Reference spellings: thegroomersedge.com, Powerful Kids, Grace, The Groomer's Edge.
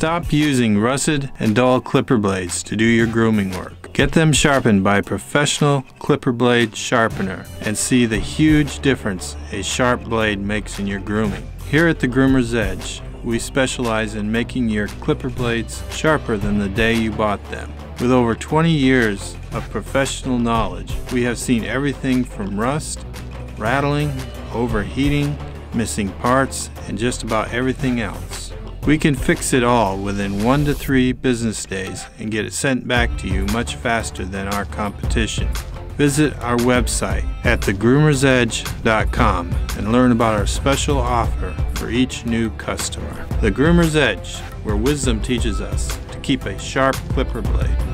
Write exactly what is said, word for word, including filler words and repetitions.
Stop using rusted and dull clipper blades to do your grooming work. Get them sharpened by a professional clipper blade sharpener and see the huge difference a sharp blade makes in your grooming. Here at The Groomer's Edge, we specialize in making your clipper blades sharper than the day you bought them. With over twenty years of professional knowledge, we have seen everything from rust, rattling, overheating, missing parts, and just about everything else. We can fix it all within one to three business days and get it sent back to you much faster than our competition. Visit our website at the groomers edge dot com and learn about our special offer for each new customer. The Groomer's Edge, where wisdom teaches us to keep a sharp clipper blade.